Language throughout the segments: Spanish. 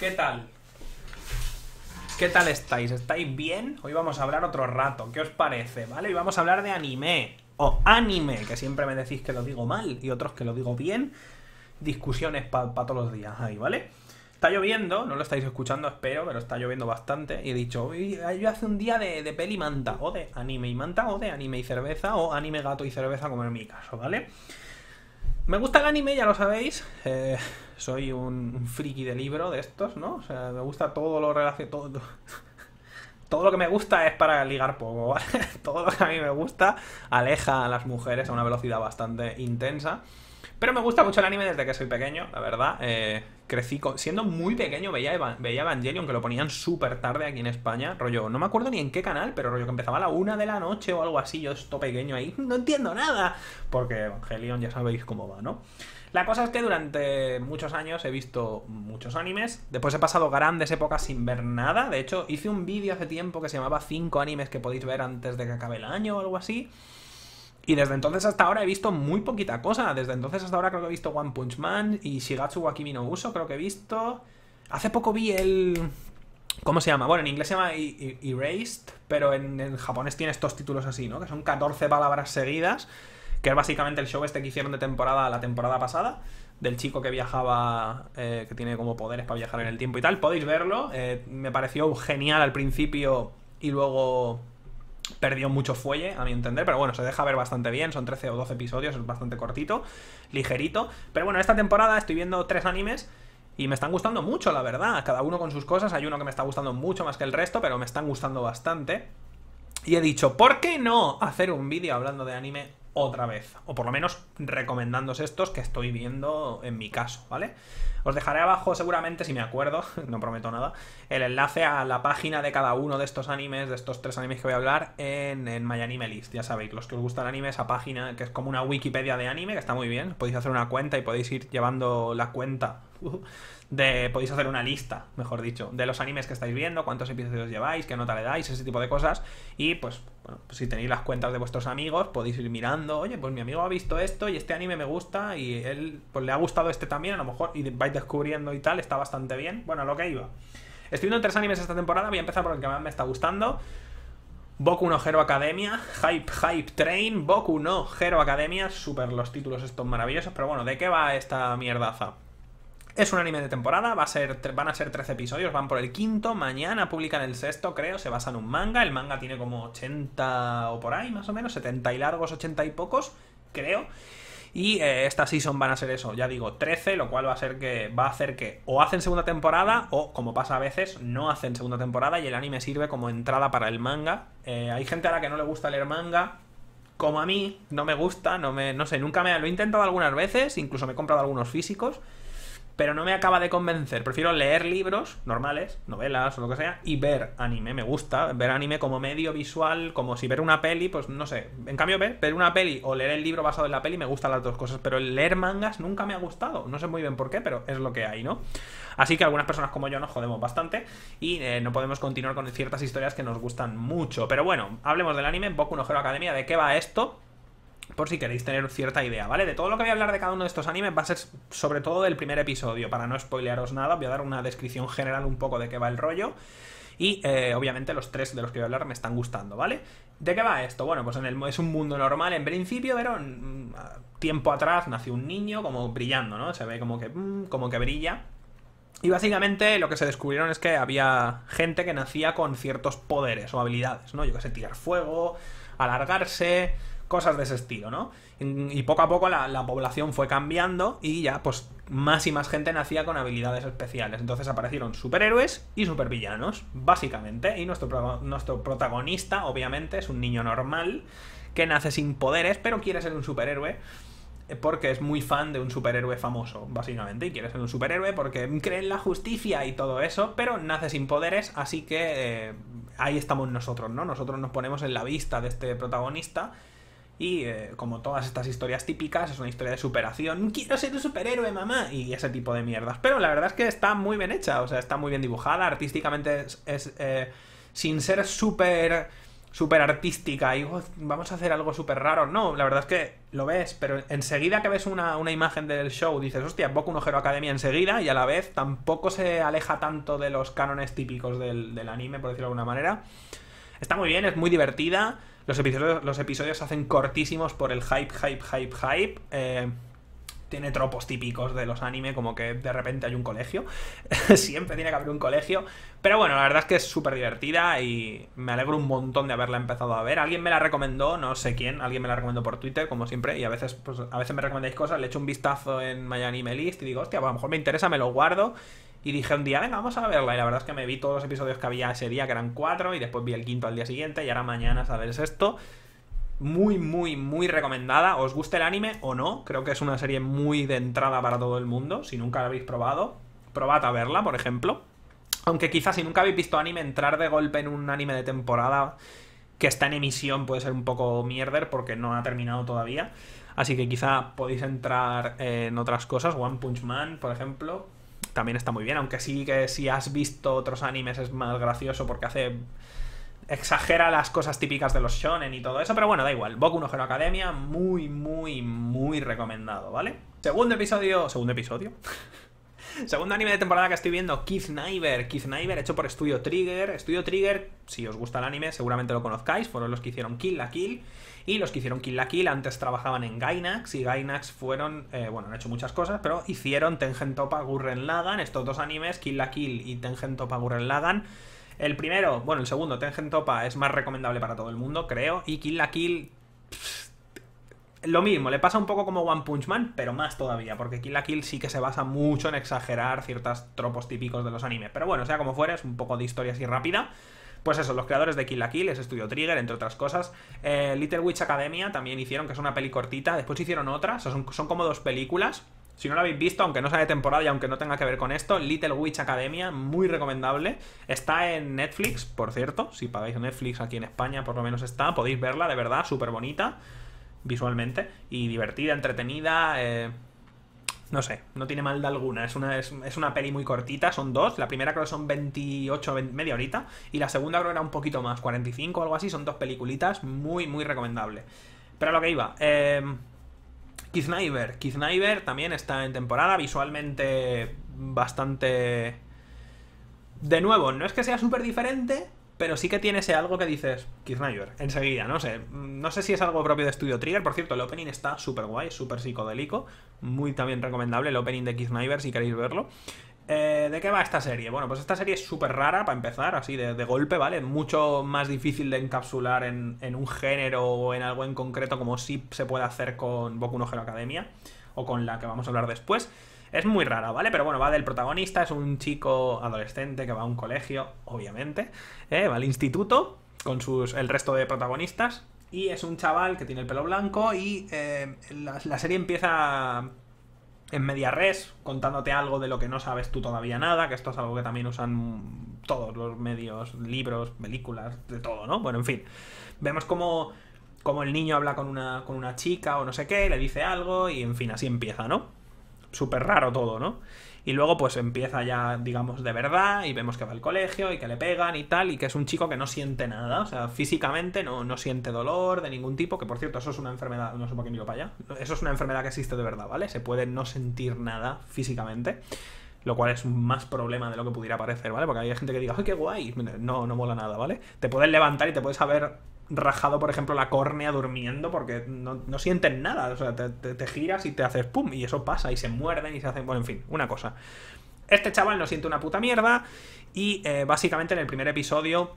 ¿Qué tal? ¿Qué tal estáis? ¿Estáis bien? Hoy vamos a hablar otro rato, ¿qué os parece? ¿Vale? Hoy vamos a hablar de anime, o anime, que siempre me decís que lo digo mal y otros que lo digo bien. Discusiones para todos los días ahí, ¿vale? Está lloviendo, no lo estáis escuchando, espero, pero está lloviendo bastante. Y he dicho, yo hace un día de peli manta, o de anime y manta, o de anime y cerveza, o anime, gato y cerveza, como en mi caso, ¿vale? Me gusta el anime, ya lo sabéis. Soy un friki de libro de estos, ¿no? O sea, me gusta todo lo relacionado... Todo lo que me gusta es para ligar poco, ¿vale? Todo lo que a mí me gusta aleja a las mujeres a una velocidad bastante intensa. Pero me gusta mucho el anime desde que soy pequeño, la verdad. Crecí siendo muy pequeño, veía Evangelion, que lo ponían súper tarde aquí en España. Rollo, no me acuerdo ni en qué canal, pero rollo que empezaba a la 1 de la noche o algo así. Yo estoy pequeño ahí, no entiendo nada. Porque Evangelion ya sabéis cómo va, ¿no? La cosa es que durante muchos años he visto muchos animes. Después he pasado grandes épocas sin ver nada. De hecho, hice un vídeo hace tiempo que se llamaba 5 animes que podéis ver antes de que acabe el año o algo así. Y desde entonces hasta ahora he visto muy poquita cosa. Desde entonces hasta ahora creo que he visto One Punch Man y Shigatsu wa Kimi no Uso, creo que he visto... Hace poco vi el... ¿Cómo se llama? Bueno, en inglés se llama Erased, pero en japonés tiene estos títulos así, ¿no? Que son 14 palabras seguidas. Que es básicamente el show este que hicieron de temporada la temporada pasada, del chico que viajaba, que tiene como poderes para viajar en el tiempo y tal. Podéis verlo, me pareció genial al principio y luego perdió mucho fuelle, a mi entender, pero bueno, se deja ver bastante bien. Son 13 o 12 episodios, es bastante cortito, ligerito. Pero bueno, esta temporada estoy viendo 3 animes y me están gustando mucho, la verdad. Cada uno con sus cosas, hay uno que me está gustando mucho más que el resto, pero me están gustando bastante. Y he dicho, ¿por qué no hacer un vídeo hablando de anime otra vez? O por lo menos recomendándos estos que estoy viendo en mi caso, ¿vale? Os dejaré abajo seguramente, si me acuerdo, no prometo nada, el enlace a la página de cada uno de estos animes, de estos 3 animes que voy a hablar, en MyAnimeList. Ya sabéis, los que os gusta el anime, esa página que es como una Wikipedia de anime, que está muy bien. Podéis hacer una cuenta y podéis ir llevando la cuenta de... Podéis hacer una lista, mejor dicho, de los animes que estáis viendo, cuántos episodios lleváis, qué nota le dais, ese tipo de cosas. Y pues, bueno, pues si tenéis las cuentas de vuestros amigos, podéis ir mirando, oye, pues mi amigo ha visto esto y este anime me gusta y él, pues le ha gustado este también, a lo mejor, y vais descubriendo y tal, está bastante bien. Bueno, lo que iba. Estoy viendo 3 animes esta temporada, voy a empezar por el que más me está gustando. Boku no Hero Academia, Hype Train, Boku no Hero Academia, súper los títulos estos maravillosos, pero bueno, ¿de qué va esta mierdaza? Es un anime de temporada, van a ser 13 episodios, van por el 5º, mañana publican el 6º, creo, se basa en un manga. El manga tiene como 80 o por ahí, más o menos, 70 y largos, 80 y pocos, creo. Y esta season van a ser eso, ya digo, 13, lo cual va a hacer que o hacen segunda temporada o, como pasa a veces, no hacen segunda temporada y el anime sirve como entrada para el manga. Hay gente a la que no le gusta leer manga, como a mí, no me gusta, no sé, lo he intentado algunas veces, incluso me he comprado algunos físicos, pero no me acaba de convencer. Prefiero leer libros normales, novelas o lo que sea, y ver anime. Me gusta ver anime como medio visual, como si ver una peli, pues no sé. En cambio, ver una peli o leer el libro basado en la peli me gustan las dos cosas, pero el leer mangas nunca me ha gustado. No sé muy bien por qué, pero es lo que hay, ¿no? Así que algunas personas como yo nos jodemos bastante y no podemos continuar con ciertas historias que nos gustan mucho. Pero bueno, hablemos del anime, Boku no Hero Academia. ¿De qué va esto? Por si queréis tener cierta idea, ¿vale? De todo lo que voy a hablar de cada uno de estos animes va a ser sobre todo del primer episodio. Para no spoilearos nada, voy a dar una descripción general un poco de qué va el rollo. Y obviamente los 3 de los que voy a hablar me están gustando, ¿vale? ¿De qué va esto? Bueno, pues es un mundo normal en principio, pero tiempo atrás nació un niño como brillando, ¿no? Se ve como que brilla. Y básicamente lo que se descubrieron es que había gente que nacía con ciertos poderes o habilidades, ¿no? Yo que sé, tirar fuego, alargarse... Cosas de ese estilo, ¿no? Y poco a poco la población fue cambiando y ya, pues, más y más gente nacía con habilidades especiales. Entonces aparecieron superhéroes y supervillanos, básicamente. Y nuestro protagonista, obviamente, es un niño normal que nace sin poderes, pero quiere ser un superhéroe porque es muy fan de un superhéroe famoso, básicamente. Y quiere ser un superhéroe porque cree en la justicia y todo eso, pero nace sin poderes, así que ahí estamos nosotros, ¿no? Nosotros nos ponemos en la vista de este protagonista. Y como todas estas historias típicas, es una historia de superación. ¡Quiero ser un superhéroe, mamá! Y ese tipo de mierdas. Pero la verdad es que está muy bien hecha, o sea, está muy bien dibujada. Artísticamente sin ser súper súper artística y vamos a hacer algo súper raro. No, la verdad es que lo ves, pero enseguida que ves una imagen del show dices, hostia, Boku no Hero Academia enseguida, y a la vez tampoco se aleja tanto de los cánones típicos del anime, por decirlo de alguna manera. Está muy bien, es muy divertida. Los episodios se hacen cortísimos por el hype. Tiene tropos típicos de los anime, como que de repente hay un colegio. Siempre tiene que haber un colegio. Pero bueno, la verdad es que es súper divertida y me alegro un montón de haberla empezado a ver. Alguien me la recomendó, no sé quién, alguien me la recomendó por Twitter, como siempre. Y a veces me recomendáis cosas, le echo un vistazo en MyAnimeList y digo, hostia, pues a lo mejor me interesa, me lo guardo. Y dije un día, venga, vamos a verla. Y la verdad es que me vi todos los episodios que había ese día, que eran 4, y después vi el 5 al día siguiente, y ahora mañana sale el 6. Muy, muy, muy recomendada. Os gusta el anime o no, creo que es una serie muy de entrada para todo el mundo. Si nunca la habéis probado, probad a verla, por ejemplo. Aunque quizás si nunca habéis visto anime, entrar de golpe en un anime de temporada que está en emisión puede ser un poco mierder porque no ha terminado todavía. Así que quizá podéis entrar en otras cosas. One Punch Man, por ejemplo, también está muy bien. Aunque sí que si has visto otros animes es más gracioso porque exagera las cosas típicas de los shonen y todo eso, pero bueno, da igual. Boku no Hero Academia, muy, muy, muy recomendado, ¿vale? Segundo episodio. Segundo anime de temporada que estoy viendo, Kiznaiver. Kiznaiver, hecho por Studio Trigger. Studio Trigger, si os gusta el anime, seguramente lo conozcáis. Fueron los que hicieron Kill la Kill. Y los que hicieron Kill la Kill antes trabajaban en Gainax. Y Gainax fueron, bueno, han hecho muchas cosas, pero hicieron Tengen Toppa Gurren Lagann. Estos dos animes, Kill la Kill y Tengen Toppa Gurren Lagann. El primero, bueno, el segundo, Tengen Toppa, es más recomendable para todo el mundo, creo. Y Kill la Kill, lo mismo, le pasa un poco como One Punch Man, pero más todavía, porque Kill la Kill sí que se basa mucho en exagerar ciertos tropos típicos de los animes. Pero bueno, sea como fuera, es un poco de historia así rápida. Pues eso, los creadores de Kill la Kill, es Studio Trigger, entre otras cosas. Little Witch Academia también hicieron, que es una peli cortita. Después hicieron otra, o sea, son como dos películas. Si no lo habéis visto, aunque no sea de temporada y aunque no tenga que ver con esto, Little Witch Academia, muy recomendable. Está en Netflix, por cierto. Si pagáis Netflix aquí en España, por lo menos está. Podéis verla, de verdad, súper bonita visualmente. Y divertida, entretenida. No sé, no tiene maldad alguna. Es una peli muy cortita, son dos. La primera creo que son 28, media horita. Y la segunda creo que era un poquito más, 45 o algo así. Son dos peliculitas, muy, muy recomendable. Pero a lo que iba... Kiznaiver también está en temporada, visualmente bastante... De nuevo, no es que sea súper diferente, pero sí que tiene ese algo que dices, Kiznaiver, enseguida, no sé. No sé si es algo propio de Studio Trigger, por cierto, el opening está súper guay, súper psicodélico, muy también recomendable el opening de Kiznaiver si queréis verlo. ¿De qué va esta serie? Bueno, pues esta serie es súper rara para empezar, así de golpe, ¿vale? Mucho más difícil de encapsular en un género o en algo en concreto, como sí se puede hacer con Boku no Hero Academia o con la que vamos a hablar después. Es muy rara, ¿vale? Pero bueno, va del protagonista, es un chico adolescente que va a un colegio, obviamente, va al instituto con el resto de protagonistas, y es un chaval que tiene el pelo blanco y la serie empieza... en media res, contándote algo de lo que no sabes tú todavía nada, que esto es algo que también usan todos los medios, libros, películas, de todo, ¿no? Bueno, en fin, vemos como el niño habla con una chica o no sé qué, le dice algo y, en fin, así empieza, ¿no? Súper raro todo, ¿no? Y luego pues empieza ya, digamos, de verdad, y vemos que va al colegio y que le pegan y tal, y que es un chico que no siente nada, o sea, físicamente no siente dolor de ningún tipo, que por cierto, eso es una enfermedad, no sé por qué miro para allá, eso es una enfermedad que existe de verdad, ¿vale? Se puede no sentir nada físicamente, lo cual es más problema de lo que pudiera parecer, ¿vale? Porque hay gente que diga, ¡ay, qué guay! No mola nada, ¿vale? Te puedes levantar y te puedes haber... rajado, por ejemplo, la córnea durmiendo porque no sientes nada, o sea, te giras y te haces pum, y eso pasa, y se muerden y se hacen, bueno, en fin, una cosa. Este chaval no siente una puta mierda y básicamente en el primer episodio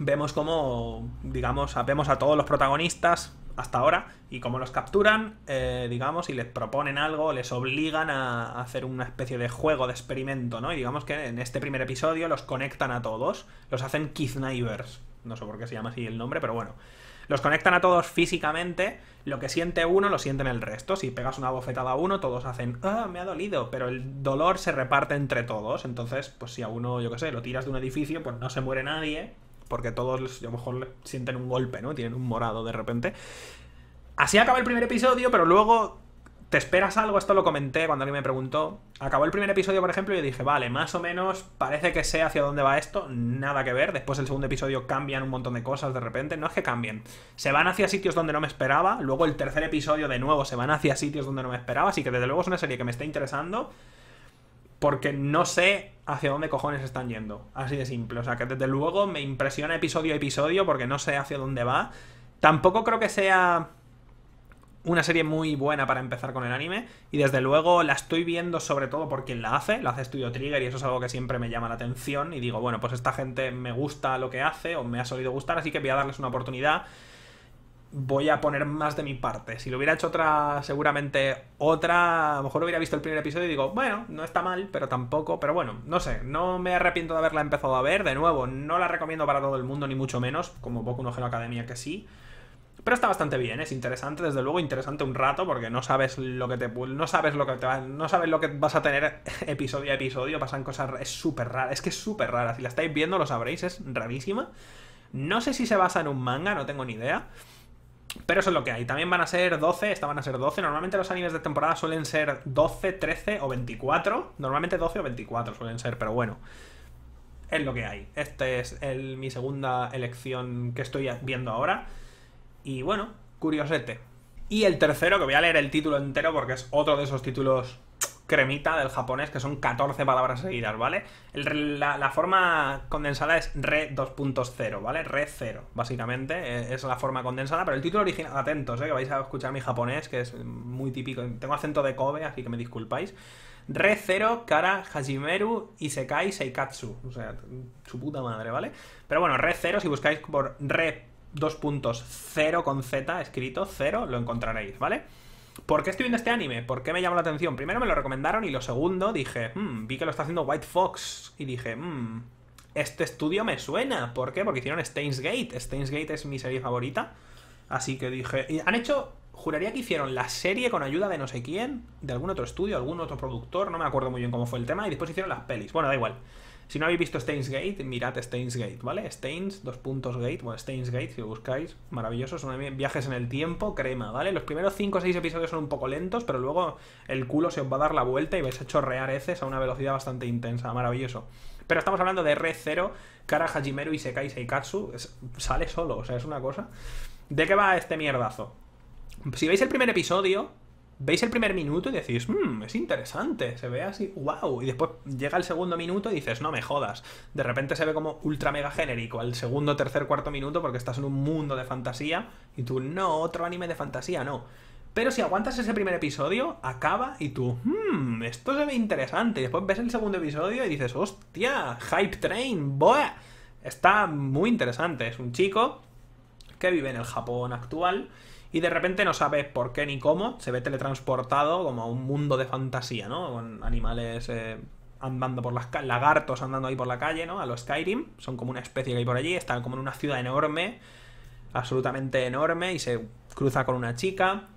vemos como, digamos, vemos a todos los protagonistas hasta ahora y cómo los capturan, digamos, y les proponen algo, les obligan a hacer una especie de juego, de experimento, ¿no? Y digamos que en este primer episodio los conectan a todos, los hacen Kiznaivers. No sé por qué se llama así el nombre, pero bueno. Los conectan a todos físicamente. Lo que siente uno lo sienten el resto. Si pegas una bofetada a uno, todos hacen ¡ah, me ha dolido! Pero el dolor se reparte entre todos. Entonces, pues si a uno, yo qué sé, lo tiras de un edificio, pues no se muere nadie. Porque todos a lo mejor sienten un golpe, ¿no? Tienen un morado de repente. Así acaba el primer episodio, pero luego... ¿Te esperas algo? Esto lo comenté cuando alguien me preguntó. Acabó el primer episodio, por ejemplo, y yo dije, vale, más o menos parece que sé hacia dónde va esto. Nada que ver. Después del segundo episodio cambian un montón de cosas de repente. No es que cambien. Se van hacia sitios donde no me esperaba. Luego el tercer episodio, de nuevo, se van hacia sitios donde no me esperaba. Así que desde luego es una serie que me está interesando porque no sé hacia dónde cojones están yendo. Así de simple. O sea, que desde luego me impresiona episodio a episodio porque no sé hacia dónde va. Tampoco creo que sea una serie muy buena para empezar con el anime, y desde luego la estoy viendo sobre todo por quien la hace Studio Trigger, y eso es algo que siempre me llama la atención, y digo, bueno, pues esta gente me gusta lo que hace, o me ha solido gustar, así que voy a darles una oportunidad, voy a poner más de mi parte. Si lo hubiera hecho otra, seguramente otra, a lo mejor hubiera visto el primer episodio y digo, bueno, no está mal, pero tampoco, pero bueno, no sé, no me arrepiento de haberla empezado a ver, de nuevo, no la recomiendo para todo el mundo, ni mucho menos, como Boku no Hero Academia que sí. Pero está bastante bien, es interesante, desde luego interesante un rato, porque no sabes lo que te no sabes lo que vas a tener episodio a episodio, pasan cosas, es súper rara, es que es súper rara, si la estáis viendo lo sabréis, es rarísima. No sé si se basa en un manga, no tengo ni idea. Pero eso es lo que hay, también van a ser 12, esta van a ser 12, normalmente los animes de temporada suelen ser 12, 13 o 24, normalmente 12 o 24 suelen ser, pero bueno. Es lo que hay, esta es mi segunda elección que estoy viendo ahora. Y bueno, curiosete. Y el tercero, que voy a leer el título entero porque es otro de esos títulos cremita del japonés, que son 14 palabras seguidas, ¿vale? La forma condensada es Re 2.0, ¿vale? Re:Zero, básicamente, es la forma condensada, pero el título original, atentos, que vais a escuchar mi japonés, que es muy típico, tengo acento de Kobe, así que me disculpáis. Re:Zero Kara Hajimeru Isekai Seikatsu, o sea, su puta madre, ¿vale? Pero bueno, Re:Zero, si buscáis por Re 2.0 con Z escrito, 0, lo encontraréis, ¿vale? ¿Por qué estoy viendo este anime? ¿Por qué me llamó la atención? Primero me lo recomendaron y lo segundo dije, vi que lo está haciendo White Fox y dije, este estudio me suena. ¿Por qué? Porque hicieron Steins Gate. Steins Gate es mi serie favorita. Así que dije, y han hecho, juraría que hicieron la serie con ayuda de no sé quién, de algún otro estudio, algún otro productor, no me acuerdo muy bien cómo fue el tema, y después hicieron las pelis. Bueno, da igual. Si no habéis visto Steins Gate, mirad Steins Gate, ¿vale? Steins, 2.Gate, bueno, Steins Gate, si lo buscáis, maravilloso, son viajes en el tiempo, crema, ¿vale? Los primeros 5 o 6 episodios son un poco lentos, pero luego el culo se os va a dar la vuelta y vais a chorrear heces a una velocidad bastante intensa, maravilloso. Pero estamos hablando de Re:Zero, Kara Hajimeru Isekai Seikatsu, sale solo, o sea, es una cosa. ¿De qué va este mierdazo? Si veis el primer episodio, veis el primer minuto y decís, es interesante, se ve así, wow. Y después llega el segundo minuto y dices, no me jodas. De repente se ve como ultra mega genérico al segundo, tercer, cuarto minuto porque estás en un mundo de fantasía y tú, no, otro anime de fantasía, no. Pero si aguantas ese primer episodio, acaba y tú, esto se ve interesante. Y después ves el segundo episodio y dices, hostia, hype train, boah. Está muy interesante, es un chico que vive en el Japón actual. Y de repente no sabes por qué ni cómo, se ve teletransportado como a un mundo de fantasía, ¿no? Con animales andando por las calles, lagartos andando ahí por la calle, ¿no? A los Skyrim, son como una especie que hay por allí, están como en una ciudad enorme, absolutamente enorme, y se cruza con una chica,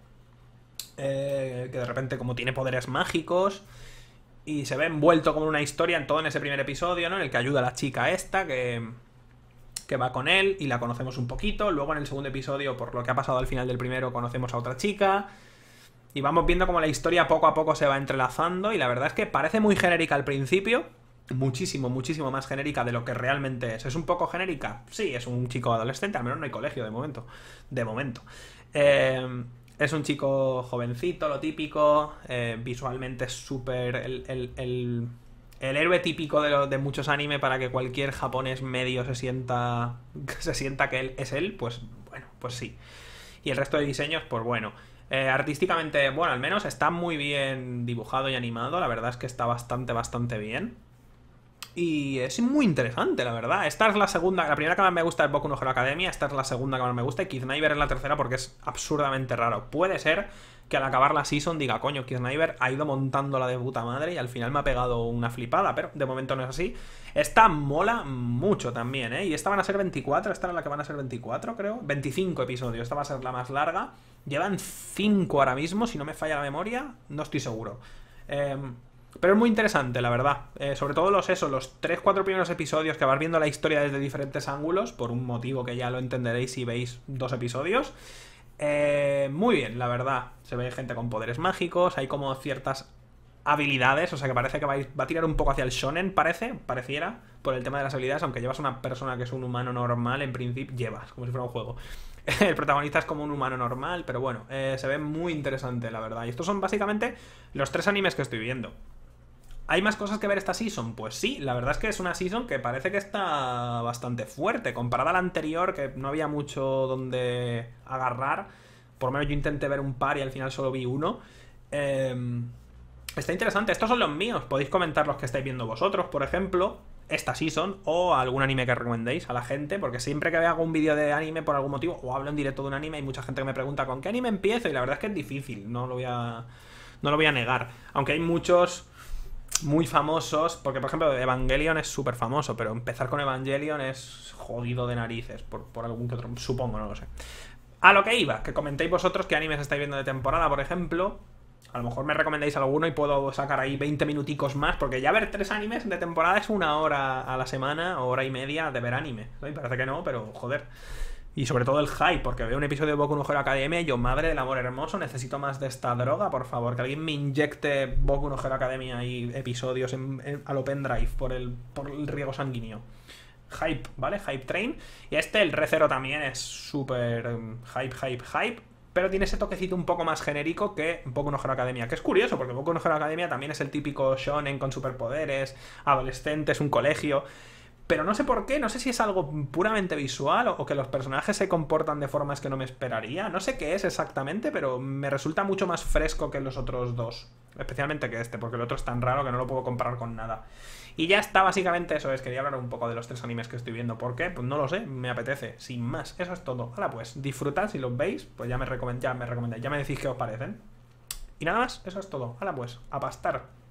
que de repente como tiene poderes mágicos, y se ve envuelto como en una historia, en todo en ese primer episodio, ¿no? En el que ayuda a la chica esta, que va con él y la conocemos un poquito, luego en el segundo episodio, por lo que ha pasado al final del primero, conocemos a otra chica y vamos viendo como la historia poco a poco se va entrelazando, y la verdad es que parece muy genérica al principio, muchísimo, muchísimo más genérica de lo que realmente es. ¿Es un poco genérica? Sí, es un chico adolescente, al menos no hay colegio de momento. Es un chico jovencito, lo típico, visualmente es súper el héroe típico de muchos anime para que cualquier japonés medio se sienta que él es él, pues bueno, pues sí. Y el resto de diseños, pues bueno. Artísticamente, bueno, al menos está muy bien dibujado y animado, la verdad es que está bastante, bastante bien. Y es muy interesante, la verdad. Esta es la segunda, la primera que más me gusta es Boku no Hero Academia, esta es la segunda que más me gusta y Kiznaiver es la tercera porque es absurdamente raro. Puede ser que al acabar la season diga, coño, Kiznaiver ha ido montándola de puta madre y al final me ha pegado una flipada, pero de momento no es así. Esta mola mucho también, ¿eh? Y esta van a ser 24, esta era la que van a ser 24, creo. 25 episodios, esta va a ser la más larga. Llevan 5 ahora mismo, si no me falla la memoria, no estoy seguro. Pero es muy interesante, la verdad. Sobre todo los 3-4 primeros episodios que vas viendo la historia desde diferentes ángulos, por un motivo que ya lo entenderéis si veis 2 episodios. Muy bien, la verdad. Se ve gente con poderes mágicos, hay como ciertas habilidades, o sea que parece que va a tirar un poco hacia el shonen, pareciera, por el tema de las habilidades, aunque llevas una persona que es un humano normal, en principio llevas, como si fuera un juego. El protagonista es como un humano normal, pero bueno, se ve muy interesante, la verdad. Y estos son básicamente los tres animes que estoy viendo. ¿Hay más cosas que ver esta season? Pues sí, la verdad es que es una season que parece que está bastante fuerte, comparada a la anterior, que no había mucho donde agarrar. Por lo menos yo intenté ver un par y al final solo vi uno. Está interesante. Estos son los míos. Podéis comentar los que estáis viendo vosotros, por ejemplo, esta season, o algún anime que recomendéis a la gente, porque siempre que hago un vídeo de anime por algún motivo, o hablo en directo de un anime, hay mucha gente que me pregunta ¿con qué anime empiezo? Y la verdad es que es difícil, no lo voy a negar. Aunque hay muchos muy famosos, porque por ejemplo Evangelion es súper famoso, pero empezar con Evangelion es jodido de narices, por algún que otro, supongo, no lo sé. A lo que iba, que comentéis vosotros qué animes estáis viendo de temporada, por ejemplo. A lo mejor me recomendáis alguno y puedo sacar ahí 20 minuticos más, porque ya ver 3 animes de temporada es una hora a la semana, o hora y media de ver anime. Y parece que no, pero joder. Y sobre todo el hype, porque veo un episodio de Boku no Hero Academia y yo, madre del amor hermoso, necesito más de esta droga, por favor. Que alguien me inyecte Boku no Hero Academia y episodios a lo pendrive por el riego sanguíneo. Hype, ¿vale? Hype train. Y el Re:Zero también es súper hype. Pero tiene ese toquecito un poco más genérico que Boku no Hero Academia, que es curioso, porque Boku no Hero Academia también es el típico shonen con superpoderes, adolescentes, un colegio. Pero no sé por qué, no sé si es algo puramente visual o que los personajes se comportan de formas que no me esperaría. No sé qué es exactamente, pero me resulta mucho más fresco que los otros dos. Especialmente que este, porque el otro es tan raro que no lo puedo comparar con nada. Y ya está, básicamente eso es. Quería hablar un poco de los 3 animes que estoy viendo. ¿Por qué? Pues no lo sé, me apetece. Sin más, eso es todo. Hala, pues disfrutad, si los veis, pues ya me recomendáis, ya me decís qué os parecen. Y nada más, eso es todo. Hala, pues, a pastar.